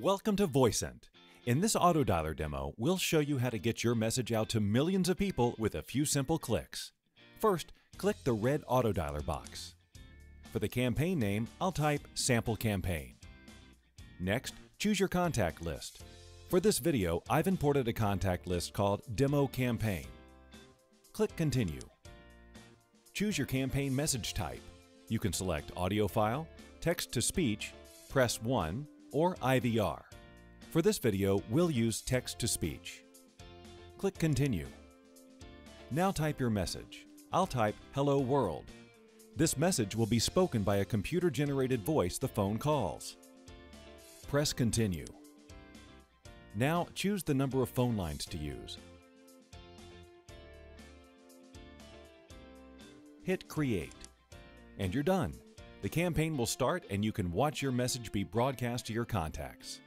Welcome to Voicent. In this Autodialer demo, we'll show you how to get your message out to millions of people with a few simple clicks. First, click the red Autodialer box. For the campaign name, I'll type Sample Campaign. Next, choose your contact list. For this video, I've imported a contact list called Demo Campaign. Click Continue. Choose your campaign message type. You can select audio file, text to speech, press 1, or IVR. For this video, we'll use text-to-speech. Click Continue. Now type your message. I'll type Hello World. This message will be spoken by a computer-generated voice the phone calls. Press Continue. Now choose the number of phone lines to use. Hit Create, and you're done. The campaign will start and you can watch your message be broadcast to your contacts.